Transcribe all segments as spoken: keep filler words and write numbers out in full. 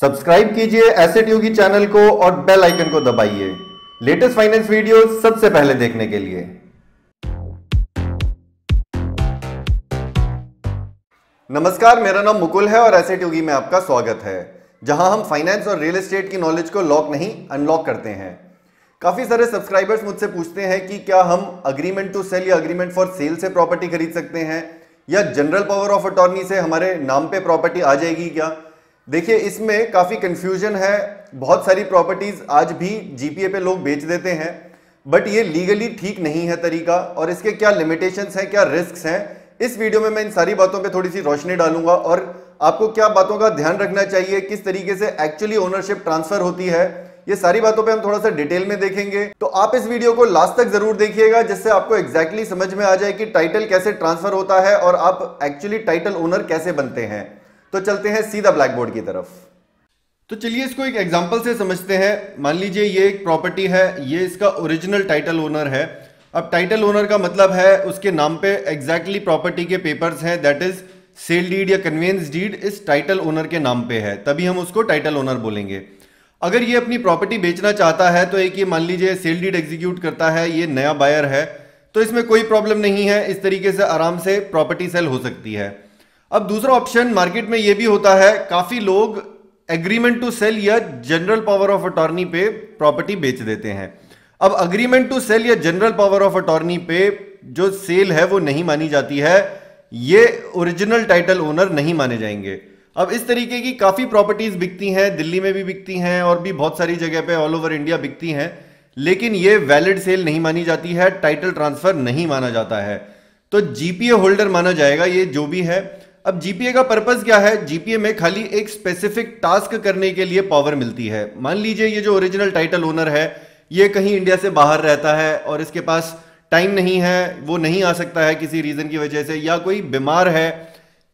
Subscribe कीजिए asset योगी channel को और बेल आइकन को दबाइए लेटेस्ट फाइनेंस वीडियो सबसे पहले देखने के लिए। नमस्कार, मेरा नाम मुकुल है और एसेट योगी में आपका स्वागत है, जहां हम फाइनेंस और रियल एस्टेट की नॉलेज को लॉक नहीं अनलॉक करते हैं। काफी सारे सब्सक्राइबर्स मुझसे पूछते हैं कि क्या हम अग्रीमेंट टू सेल या अग्रीमेंट फॉर सेल से प्रॉपर्टी खरीद सकते हैं या जनरल पावर ऑफ अटॉर्नी से हमारे नाम पे प्रॉपर्टी आ जाएगी क्या। देखिए, इसमें काफ़ी कंफ्यूजन है। बहुत सारी प्रॉपर्टीज़ आज भी जीपीए पे लोग बेच देते हैं, बट ये लीगली ठीक नहीं है तरीका, और इसके क्या लिमिटेशंस हैं, क्या रिस्क हैं, इस वीडियो में मैं इन सारी बातों पे थोड़ी सी रोशनी डालूंगा और आपको क्या बातों का ध्यान रखना चाहिए, किस तरीके से एक्चुअली ओनरशिप ट्रांसफर होती है, ये सारी बातों पे हम थोड़ा सा डिटेल में देखेंगे। तो आप इस वीडियो को लास्ट तक जरूर देखिएगा, जिससे आपको एग्जैक्टली समझ में आ जाए कि टाइटल कैसे ट्रांसफर होता है और आप एक्चुअली टाइटल ओनर कैसे बनते हैं। तो चलते हैं सीधा ब्लैक बोर्ड की तरफ। तो चलिए इसको एक एग्जांपल से समझते हैं। मान लीजिए ये एक प्रॉपर्टी है, ये इसका ओरिजिनल टाइटल ओनर है। अब टाइटल ओनर का मतलब है उसके नाम पे एग्जैक्टली प्रॉपर्टी के पेपर्स हैं, दैट इज सेल डीड या कन्वेंस डीड इस टाइटल ओनर के नाम पे है, तभी हम उसको टाइटल ओनर बोलेंगे। अगर ये अपनी प्रॉपर्टी बेचना चाहता है तो एक ये मान लीजिए सेल डीड एग्जीक्यूट करता है, ये नया बायर है, तो इसमें कोई प्रॉब्लम नहीं है, इस तरीके से आराम से प्रॉपर्टी सेल हो सकती है। अब दूसरा ऑप्शन मार्केट में ये भी होता है, काफ़ी लोग एग्रीमेंट टू सेल या जनरल पावर ऑफ अटॉर्नी पे प्रॉपर्टी बेच देते हैं। अब एग्रीमेंट टू सेल या जनरल पावर ऑफ अटॉर्नी पे जो सेल है वो नहीं मानी जाती है, ये ओरिजिनल टाइटल ओनर नहीं माने जाएंगे। अब इस तरीके की काफ़ी प्रॉपर्टीज़ बिकती हैं, दिल्ली में भी बिकती हैं और भी बहुत सारी जगह पर ऑल ओवर इंडिया बिकती हैं, लेकिन ये वैलिड सेल नहीं मानी जाती है, टाइटल ट्रांसफ़र नहीं माना जाता है, तो जीपीए होल्डर माना जाएगा ये जो भी है। अब जीपीए का पर्पस क्या है, जीपीए में खाली एक स्पेसिफिक टास्क करने के लिए पावर मिलती है। मान लीजिए ये जो ओरिजिनल टाइटल ओनर है ये कहीं इंडिया से बाहर रहता है और इसके पास टाइम नहीं है, वो नहीं आ सकता है किसी रीजन की वजह से, या कोई बीमार है,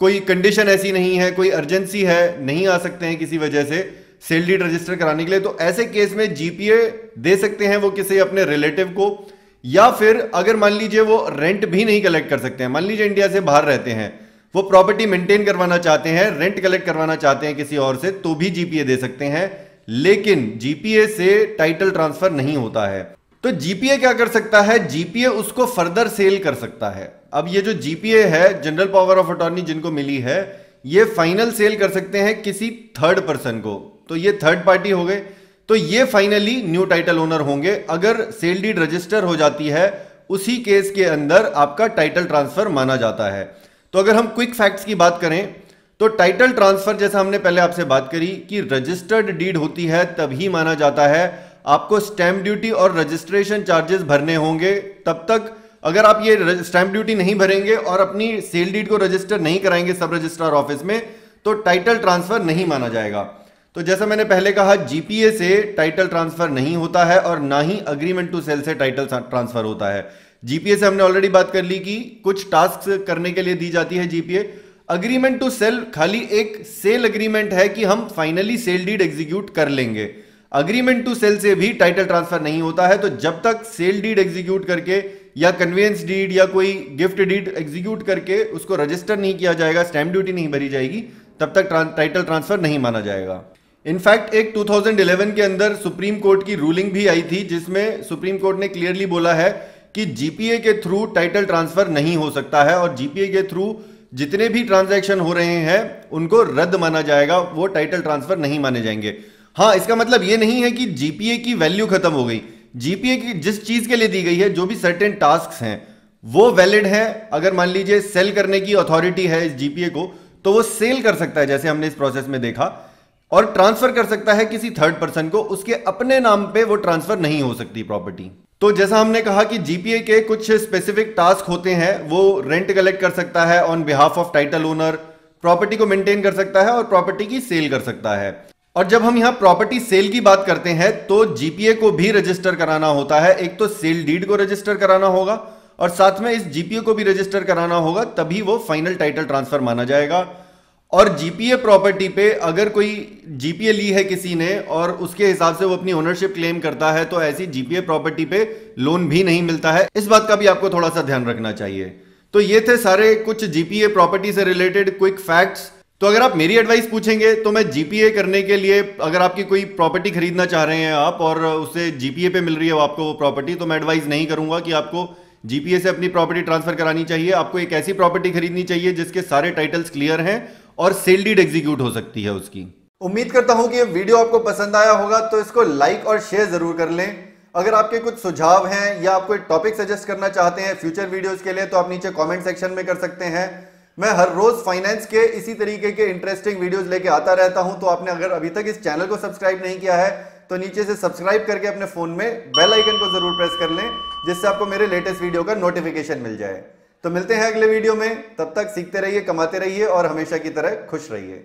कोई कंडीशन ऐसी नहीं है, कोई अर्जेंसी है, नहीं आ सकते हैं किसी वजह से सेल डीड रजिस्टर कराने के लिए, तो ऐसे केस में जीपीए दे सकते हैं वो किसी अपने रिलेटिव को। या फिर अगर मान लीजिए वो रेंट भी नहीं कलेक्ट कर सकते हैं, मान लीजिए इंडिया से बाहर रहते हैं, वो प्रॉपर्टी मेंटेन करवाना चाहते हैं, रेंट कलेक्ट करवाना चाहते हैं किसी और से, तो भी जीपीए दे सकते हैं, लेकिन जीपीए से टाइटल ट्रांसफर नहीं होता है। तो जीपीए क्या कर सकता है, जीपीए उसको फर्दर सेल कर सकता है। अब ये जो जीपीए है, जनरल पावर ऑफ अटॉर्नी जिनको मिली है, ये फाइनल सेल कर सकते हैं किसी थर्ड पर्सन को, तो ये थर्ड पार्टी हो गए, तो ये फाइनली न्यू टाइटल ओनर होंगे। अगर सेल डीड रजिस्टर हो जाती है उसी केस के अंदर आपका टाइटल ट्रांसफर माना जाता है। तो अगर हम क्विक फैक्ट्स की बात करें तो टाइटल ट्रांसफर, जैसा हमने पहले आपसे बात करी कि रजिस्टर्ड डीड होती है तभी माना जाता है, आपको स्टैंप ड्यूटी और रजिस्ट्रेशन चार्जेस भरने होंगे। तब तक अगर आप ये स्टैंप ड्यूटी नहीं भरेंगे और अपनी सेल डीड को रजिस्टर नहीं कराएंगे सब रजिस्ट्रार ऑफिस में, तो टाइटल ट्रांसफर नहीं माना जाएगा। तो जैसा मैंने पहले कहा, जीपीए से टाइटल ट्रांसफर नहीं होता है और ना ही अग्रीमेंट टू सेल से टाइटल ट्रांसफर होता है। जीपीए से हमने ऑलरेडी बात कर ली कि कुछ टास्क करने के लिए दी जाती है जीपीए। अग्रीमेंट टू सेल खाली एक सेल एग्रीमेंट है कि हम फाइनली सेल डीड एग्जीक्यूट कर लेंगे, अग्रीमेंट टू सेल से भी टाइटल ट्रांसफर नहीं होता है। तो जब तक सेल डीड एग्जीक्यूट करके या कन्वेंस डीड या कोई गिफ्ट डीड एग्जीक्यूट करके उसको रजिस्टर नहीं किया जाएगा, स्टैंप ड्यूटी नहीं भरी जाएगी, तब तक टाइटल ट्रांसफर नहीं माना जाएगा। इनफैक्ट एक टू थाउजेंड इलेवन के अंदर सुप्रीम कोर्ट की रूलिंग भी आई थी, जिसमें सुप्रीम कोर्ट ने क्लियरली बोला है कि जीपीए के थ्रू टाइटल ट्रांसफर नहीं हो सकता है और जीपीए के थ्रू जितने भी ट्रांजैक्शन हो रहे हैं उनको रद्द माना जाएगा, वो टाइटल ट्रांसफर नहीं माने जाएंगे। हाँ, इसका मतलब ये नहीं है कि जीपीए की वैल्यू खत्म हो गई। जीपीए की जिस चीज के लिए दी गई है, जो भी सर्टेन टास्क हैं, वो वैलिड है। अगर मान लीजिए सेल करने की अथॉरिटी है इस जीपीए को, तो वो सेल कर सकता है, जैसे हमने इस प्रोसेस में देखा, और ट्रांसफर कर सकता है किसी थर्ड पर्सन को, उसके अपने नाम पे वो ट्रांसफर नहीं हो सकती प्रॉपर्टी। तो जैसा हमने कहा कि जीपीए के कुछ स्पेसिफिक टास्क होते हैं, वो रेंट कलेक्ट कर सकता है on behalf of title owner, property को मेंटेन कर सकता है और प्रॉपर्टी की सेल कर सकता है। और जब हम यहाँ प्रॉपर्टी सेल की बात करते हैं तो जीपीए को भी रजिस्टर कराना होता है। एक तो सेल डीड को रजिस्टर कराना होगा और साथ में इस जीपीए को भी रजिस्टर कराना होगा, तभी वो फाइनल टाइटल ट्रांसफर माना जाएगा। और जीपीए प्रॉपर्टी पे अगर कोई जीपीए ली है किसी ने और उसके हिसाब से वो अपनी ओनरशिप क्लेम करता है, तो ऐसी जीपीए प्रॉपर्टी पे लोन भी नहीं मिलता है, इस बात का भी आपको थोड़ा सा ध्यान रखना चाहिए। तो ये थे सारे कुछ जीपीए प्रॉपर्टी से रिलेटेड क्विक फैक्ट्स। तो अगर आप मेरी एडवाइस पूछेंगे तो मैं जीपीए करने के लिए, अगर आपकी कोई प्रॉपर्टी खरीदना चाह रहे हैं आप और उसे जीपीए पे मिल रही है आपको वो प्रॉपर्टी, तो मैं एडवाइस नहीं करूंगा कि आपको जीपीए से अपनी प्रॉपर्टी ट्रांसफर करानी चाहिए। आपको एक ऐसी प्रॉपर्टी खरीदनी चाहिए जिसके सारे टाइटल्स क्लियर हैं और सेल डीड एग्जीक्यूट हो सकती है उसकी। उम्मीद करता हूं कि ये वीडियो आपको पसंद आया होगा, तो इसको लाइक और शेयर जरूर कर लें। अगर आपके कुछ सुझाव हैं या आप कोई टॉपिक सजेस्ट करना चाहते हैं फ्यूचर वीडियोज के लिए, तो आप नीचे कॉमेंट सेक्शन में कर सकते हैं। मैं हर रोज फाइनेंस के इसी तरीके के इंटरेस्टिंग वीडियोस लेके आता रहता हूं, तो आपने अगर अभी तक इस चैनल को सब्सक्राइब नहीं किया है तो नीचे से सब्सक्राइब करके अपने फोन में बेल आइकन को जरूर प्रेस कर लें, जिससे आपको मेरे लेटेस्ट वीडियो का नोटिफिकेशन मिल जाए। तो मिलते हैं अगले वीडियो में, तब तक सीखते रहिए, कमाते रहिए और हमेशा की तरह खुश रहिए।